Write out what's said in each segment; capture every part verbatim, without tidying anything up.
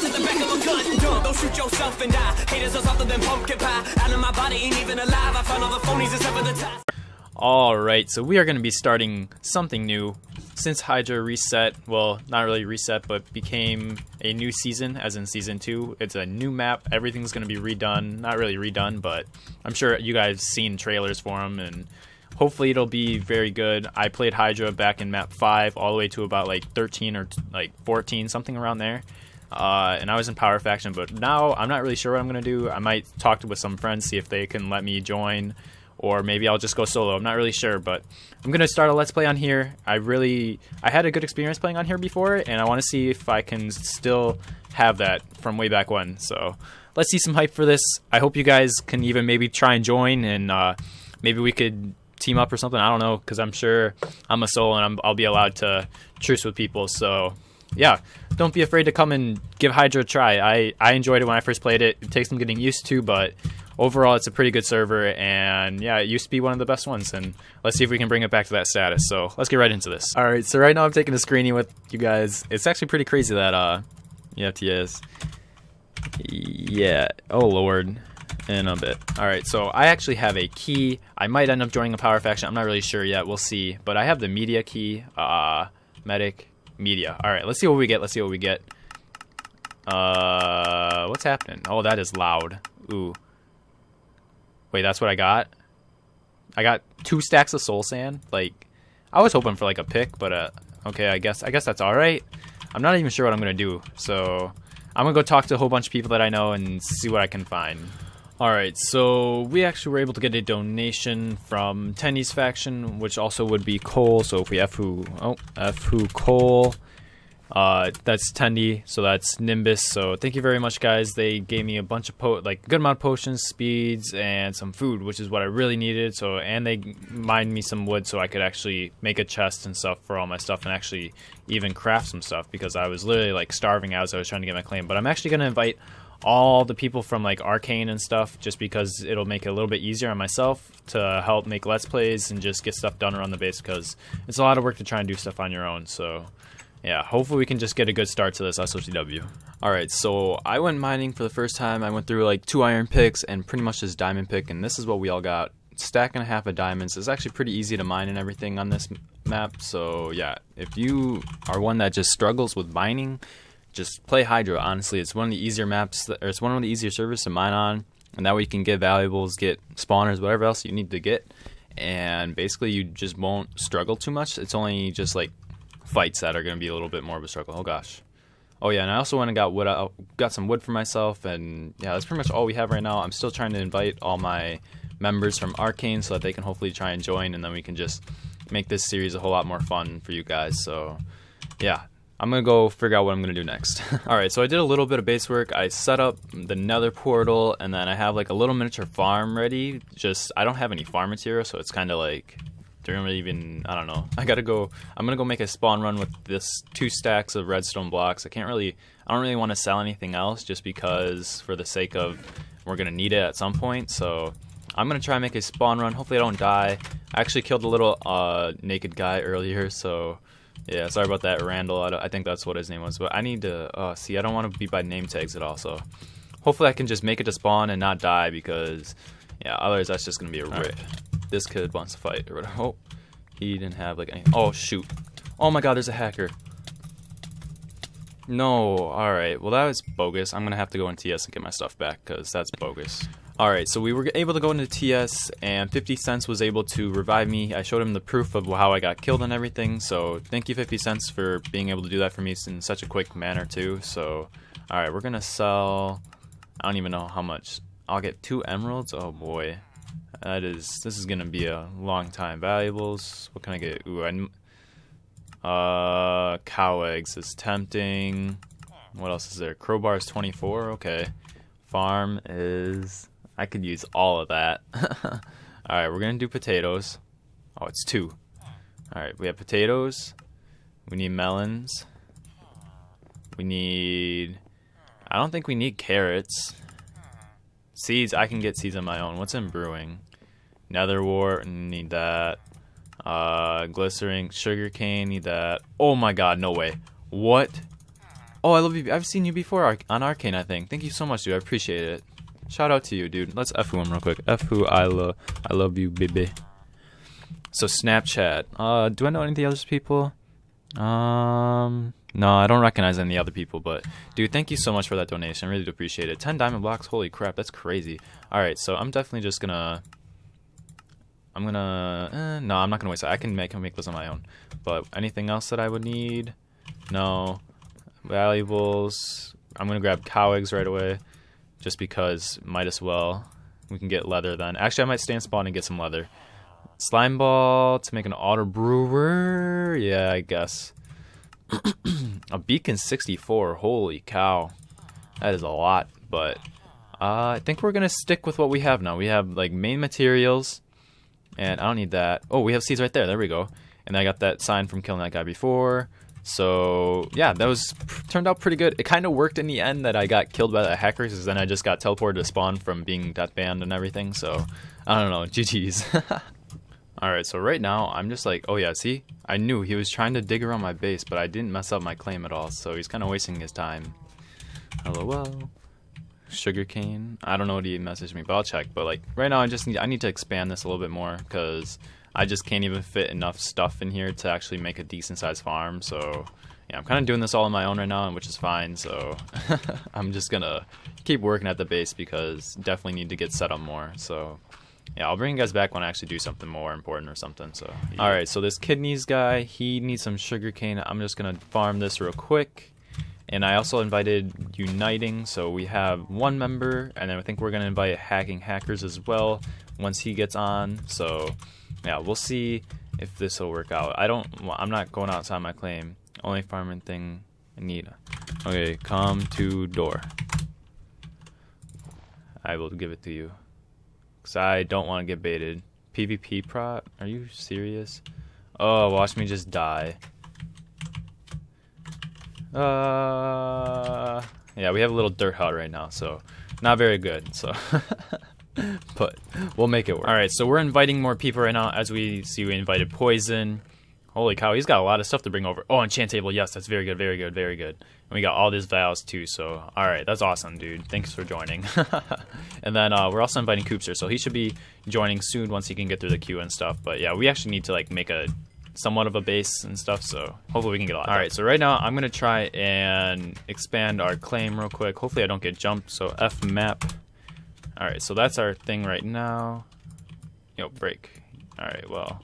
shots at the back of a gun. Don't shoot yourself and die. Haters are softer than pumpkin pie. Out of my body ain't even alive. I found all the phonies except for the ties. Alright, so we are going to be starting something new. Since Hydra reset, well, not really reset, but became a new season, as in Season two, it's a new map, everything's going to be redone. Not really redone, but I'm sure you guys have seen trailers for them, and hopefully it'll be very good. I played Hydra back in Map five, all the way to about like thirteen or like fourteen, something around there. Uh, and I was in Power Faction, but now I'm not really sure what I'm going to do. I might talk to with some friends, see if they can let me join. Or maybe I'll just go solo. I'm not really sure, but I'm gonna start a Let's Play on here. I really, I had a good experience playing on here before, and I want to see if I can still have that from way back when. So let's see some hype for this. I hope you guys can even maybe try and join, and uh, maybe we could team up or something. I don't know, because I'm sure I'm a solo and I'm, I'll be allowed to truce with people. So yeah, don't be afraid to come and give Hydra a try. I I enjoyed it when I first played it. It takes some getting used to, but overall, it's a pretty good server, and yeah, it used to be one of the best ones, and let's see if we can bring it back to that status. So let's get right into this. All right, so right now I'm taking a screenie with you guys. It's actually pretty crazy that uh, E F T A is. Yeah, oh lord, in a bit. All right, so I actually have a key. I might end up joining a Power Faction. I'm not really sure yet. We'll see, but I have the media key, uh, medic, media. All right, let's see what we get. Let's see what we get. Uh, what's happening? Oh, that is loud. Ooh. Wait, that's what I got? I got two stacks of soul sand. Like, I was hoping for like a pick, but uh, okay, I guess I guess that's all right. I'm not even sure what I'm gonna do, so I'm gonna go talk to a whole bunch of people that I know and see what I can find. All right, so we actually were able to get a donation from Tendi's faction, which also would be Cole. So if we f who oh f who Cole, uh, that's Tendi. So that's Nimbus. So thank you very much, guys. They gave me a bunch of po like good amount of potions, speeds, and some food, which is what I really needed. So, and they mined me some wood so I could actually make a chest and stuff for all my stuff, and actually even craft some stuff, because I was literally like starving as I was trying to get my claim. But I'm actually going to invite all the people from like Arcane and stuff, just because it'll make it a little bit easier on myself to help make Let's Plays and just get stuff done around the base, because it's a lot of work to try and do stuff on your own. So yeah, hopefully we can just get a good start to this S O T W. Alright, so I went mining for the first time. I went through like two iron picks and pretty much this diamond pick, and this is what we all got. Stack and a half of diamonds. It's actually pretty easy to mine and everything on this map, so yeah. If you are one that just struggles with mining, just play Hydra, honestly. It's one of the easier maps, that, or it's one of the easier servers to mine on, and that way you can get valuables, get spawners, whatever else you need to get, and basically you just won't struggle too much. It's only just like fights that are going to be a little bit more of a struggle. Oh gosh. Oh yeah, and I also went and got wood. I got some wood for myself, and yeah, that's pretty much all we have right now. I'm still trying to invite all my members from Arcane so that they can hopefully try and join, and then we can just make this series a whole lot more fun for you guys. So yeah, I'm going to go figure out what I'm going to do next. Alright, so I did a little bit of base work. I set up the nether portal, and then I have like a little miniature farm ready. Just, I don't have any farm material, so it's kind of like, they're not even, I don't know. I gotta go, I'm gonna go make a spawn run with this two stacks of redstone blocks. I can't really, I don't really want to sell anything else, just because for the sake of, we're gonna need it at some point. So I'm gonna try and make a spawn run. Hopefully I don't die. I actually killed a little uh, naked guy earlier, so yeah, sorry about that, Randall. I, I think that's what his name was, but I need to, uh, see, I don't want to be by name tags at all, so hopefully I can just make it to spawn and not die, because yeah, otherwise that's just gonna be a rip. This kid wants to fight or whatever. Oh, he didn't have like any. Oh shoot! Oh my God, there's a hacker. No. All right. Well, that was bogus. I'm gonna have to go in T S and get my stuff back, because that's bogus. All right. So we were able to go into T S, and fifty cents was able to revive me. I showed him the proof of how I got killed and everything. So thank you, fifty cents, for being able to do that for me in such a quick manner too. So all right, we're gonna sell. I don't even know how much. I'll get two emeralds. Oh boy. That is, this is gonna be a long time. Valuables. What can I get? Ooh, I'm, uh, cow eggs is tempting. What else is there? Crowbar is twenty-four. Okay. Farm is. I could use all of that. All right, we're gonna do potatoes. Oh, it's two. All right, we have potatoes. We need melons. We need. I don't think we need carrots. Seeds. I can get seeds on my own. What's in brewing? Nether wart, need that. Uh, glycerin, sugar cane, need that. Oh my God, no way. What? Oh, I love you. I've seen you before on Arcane, I think. Thank you so much, dude. I appreciate it. Shout out to you, dude. Let's F who him real quick. F who I love. I love you, baby. So Snapchat. Uh, do I know any of the other people? Um, no, I don't recognize any other people. But dude, thank you so much for that donation. I really do appreciate it. Ten diamond blocks. Holy crap, that's crazy. All right, so I'm definitely just gonna. I'm gonna. Eh, no, I'm not gonna waste that. I can make make this on my own. But anything else that I would need? No. Valuables. I'm gonna grab cow eggs right away, just because might as well. We can get leather then. Actually, I might stay in spawn and get some leather. Slime ball to make an auto brewer. Yeah, I guess. A beacon sixty-four. Holy cow, that is a lot. But uh, I think we're gonna stick with what we have now. We have like main materials, and I don't need that. Oh, we have seeds right there. There we go. And I got that sign from killing that guy before. So yeah, that was turned out pretty good. It kind of worked in the end that I got killed by the hackers, is then I just got teleported to spawn from being death banned and everything. So I don't know. G G's. All right, so right now I'm just like, oh yeah, see, I knew he was trying to dig around my base, but I didn't mess up my claim at all. So he's kind of wasting his time. Lol. Sugarcane. I don't know what he messaged me, but I'll check. But like right now, I just need I need to expand this a little bit more because I just can't even fit enough stuff in here to actually make a decent sized farm. So yeah, I'm kind of doing this all on my own right now, which is fine. So I'm just gonna keep working at the base because definitely need to get set up more. So yeah, I'll bring you guys back when I actually do something more important or something. So yeah. All right, so this Kidneys guy, he needs some sugarcane. I'm just gonna farm this real quick. And I also invited Uniting, so we have one member, and then I think we're gonna invite Hacking Hackers as well once he gets on. So yeah, we'll see if this will work out. I don't, I'm not going outside my claim. Only farming thing I need. Okay, come to door. I will give it to you. Because I don't want to get baited. PvP prop? Are you serious? Oh, watch me just die. Uh, yeah, we have a little dirt hut right now, so not very good. So. But we'll make it work. All right, so we're inviting more people right now. As we see, we invited Poison. Holy cow, he's got a lot of stuff to bring over. Oh, enchant table. Yes, that's very good, very good, very good. And we got all these vials too. So, all right, that's awesome, dude. Thanks for joining. And then uh, we're also inviting Koopster, so he should be joining soon once he can get through the queue and stuff. But yeah, we actually need to like make a somewhat of a base and stuff. So hopefully we can get a lot. All right, so right now I'm gonna try and expand our claim real quick. Hopefully I don't get jumped. So F map. All right, so that's our thing right now. Yo, break. All right, well,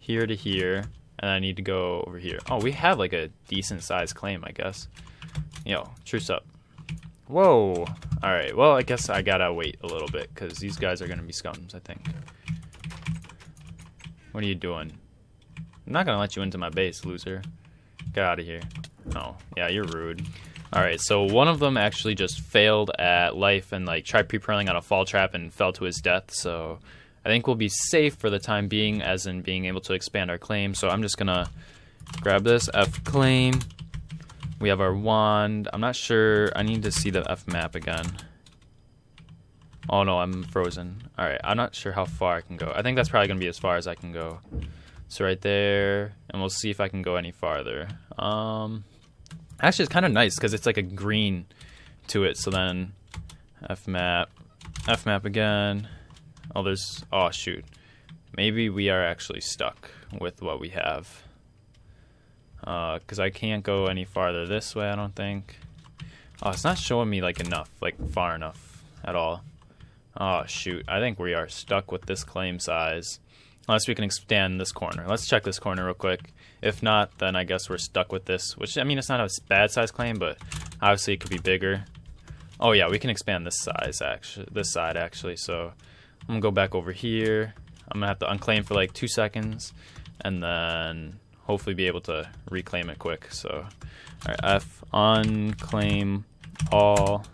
here to here, and I need to go over here. Oh, we have like a decent sized claim, I guess. Yo, truce up. Whoa. All right, well, I guess I gotta wait a little bit because these guys are gonna be scums, I think. What are you doing? I'm not gonna let you into my base, loser. Get out of here. Oh, yeah, you're rude. Alright, so one of them actually just failed at life and like tried pre-pearling on a fall trap and fell to his death, so I think we'll be safe for the time being, as in being able to expand our claim. So I'm just gonna grab this, F claim. We have our wand. I'm not sure, I need to see the F map again. Oh no, I'm frozen. Alright, I'm not sure how far I can go. I think that's probably gonna be as far as I can go. So right there, and we'll see if I can go any farther. Um... Actually, it's kind of nice because it's like a green to it. So then F map, F map again. Oh, there's, oh shoot. Maybe we are actually stuck with what we have. Uh, cause I can't go any farther this way, I don't think. Oh, it's not showing me like enough, like far enough at all. Oh shoot, I think we are stuck with this claim size. Unless we can expand this corner. Let's check this corner real quick. If not, then I guess we're stuck with this. Which, I mean, it's not a bad size claim, but obviously it could be bigger. Oh yeah, we can expand this size actually. This side actually. So I'm gonna go back over here. I'm gonna have to unclaim for like two seconds, and then hopefully be able to reclaim it quick. So, all right, F unclaim all.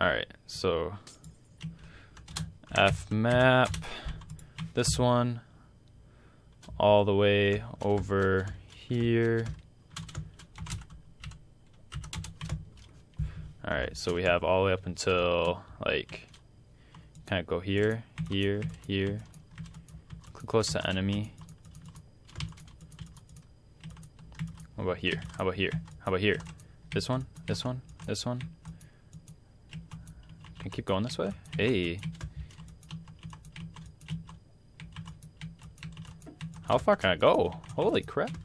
All right, so. F map, this one, all the way over here. All right, so we have all the way up until like, kind of go here, here, here, click close to enemy. How about here? How about here? How about here? This one? This one? This one? Can I keep going this way? Hey. How far can I go? Holy crap.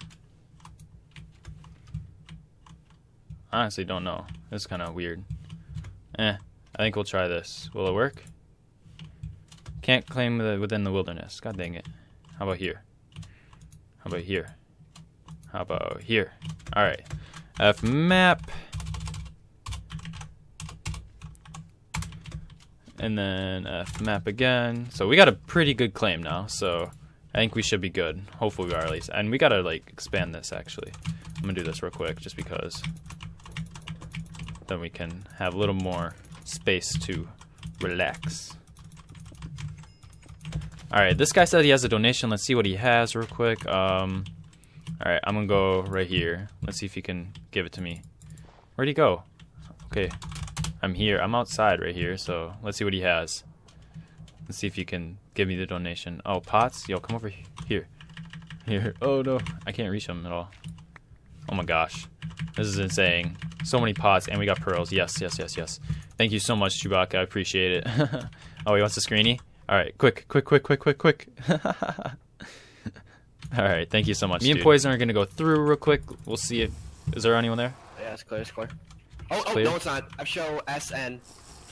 I honestly don't know. This is kind of weird. Eh. I think we'll try this. Will it work? Can't claim the, within the wilderness. God dang it. How about here? How about here? How about here? Alright. F map. And then F map again. So we got a pretty good claim now. So I think we should be good. Hopefully we are at least. And we gotta like expand this actually. I'm gonna do this real quick just because. Then we can have a little more space to relax. Alright, this guy said he has a donation. Let's see what he has real quick. Um, Alright, I'm gonna go right here. Let's see if he can give it to me. Where'd he go? Okay, I'm here. I'm outside right here, so let's see what he has. Let's see if he can give me the donation. Oh, pots? Yo, come over here. Here. Oh, no. I can't reach him at all. Oh, my gosh. This is insane. So many pots, and we got pearls. Yes, yes, yes, yes. Thank you so much, Chewbacca. I appreciate it. Oh, he wants a screenie? All right, quick, quick, quick, quick, quick, quick. All right, thank you so much, Me dude. and Poison are going to go through real quick. We'll see if... Is there anyone there? Yeah, it's clear, it's clear. Oh, it's clear? Oh, no, it's not. I show S N.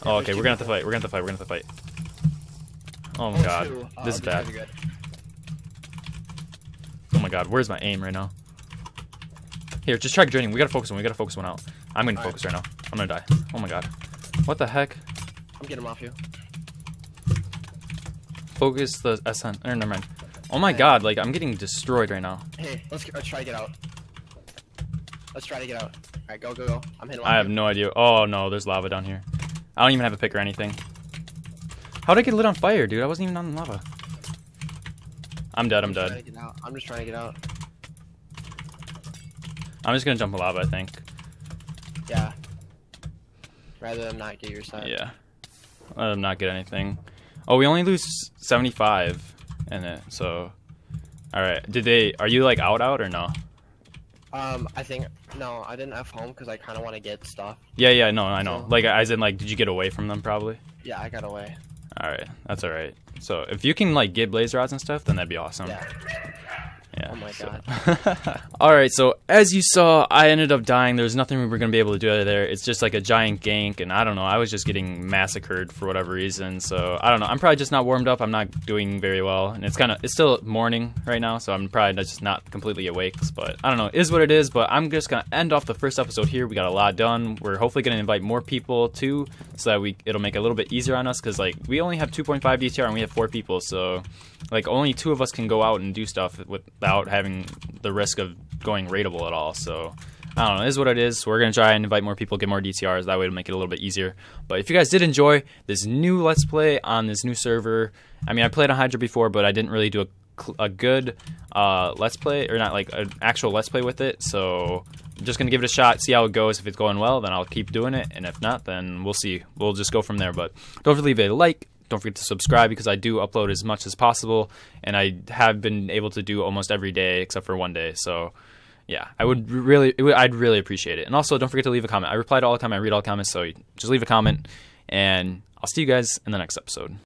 Oh, okay, we're going to have to fight. We're going to have to fight. We're going to have to fight. Oh, my oh, God. Two. This uh, is bad. Oh, my God. Where's my aim right now? Here, just try draining. We gotta focus one. We gotta focus one out. I'm gonna All focus right. right now. I'm gonna die. Oh my god. What the heck? I'm getting him off you. Focus the S N. Oh, never mind. Oh my hey. god, like, I'm getting destroyed right now. Hey, let's, let's try to get out. Let's try to get out. Alright, go, go, go. I'm hitting I have you. no idea. Oh no, there's lava down here. I don't even have a pick or anything. How'd I get lit on fire, dude? I wasn't even on the lava. I'm dead. I'm, I'm dead. I'm just trying to get out. I'm just gonna jump a lava, I think. Yeah. Rather than not get your side. Yeah. Let them not get anything. Oh, we only lose seventy-five in it, so. Alright. Did they. Are you like out out or no? Um, I think. No, I didn't F home because I kind of want to get stuff. Yeah, yeah, no, I know. So, like, as in, like, did you get away from them probably? Yeah, I got away. Alright. That's alright. So, if you can, like, get blaze rods and stuff, then that'd be awesome. Yeah. Yeah, oh my so. god. Alright, so as you saw, I ended up dying. There was nothing we were going to be able to do out of there. It's just like a giant gank, and I don't know. I was just getting massacred for whatever reason. So, I don't know. I'm probably just not warmed up. I'm not doing very well. And it's kind of, it's still morning right now, so I'm probably just not completely awake. But, I don't know. It is what it is, but I'm just going to end off the first episode here. We got a lot done. We're hopefully going to invite more people, too, so that we it'll make it a little bit easier on us. Because, like, we only have two point five D T R, and we have four people. So, like, only two of us can go out and do stuff with without having the risk of going raidable at all. So I don't know, it is what it is. We're gonna try and invite more people, get more D T Rs, that way to make it a little bit easier. But if you guys did enjoy this new let's play on this new server, I mean, I played on Hydra before, but I didn't really do a, a good uh, let's play, or not like an actual let's play with it. So I'm just gonna give it a shot, see how it goes. If it's going well, then I'll keep doing it, and if not, then we'll see. We'll just go from there. But don't forget to leave a like. Don't forget to subscribe, because I do upload as much as possible, and I have been able to do almost every day except for one day. So, yeah, I would really, it would, I'd really appreciate it. And also, don't forget to leave a comment. I reply to all the comments. I read all the comments, so just leave a comment, and I'll see you guys in the next episode.